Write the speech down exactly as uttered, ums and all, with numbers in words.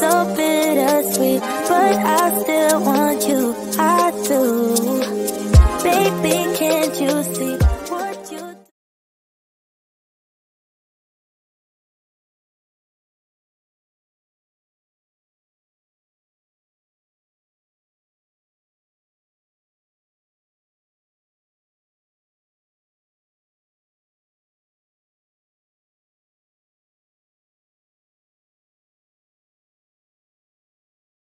so bittersweet, but I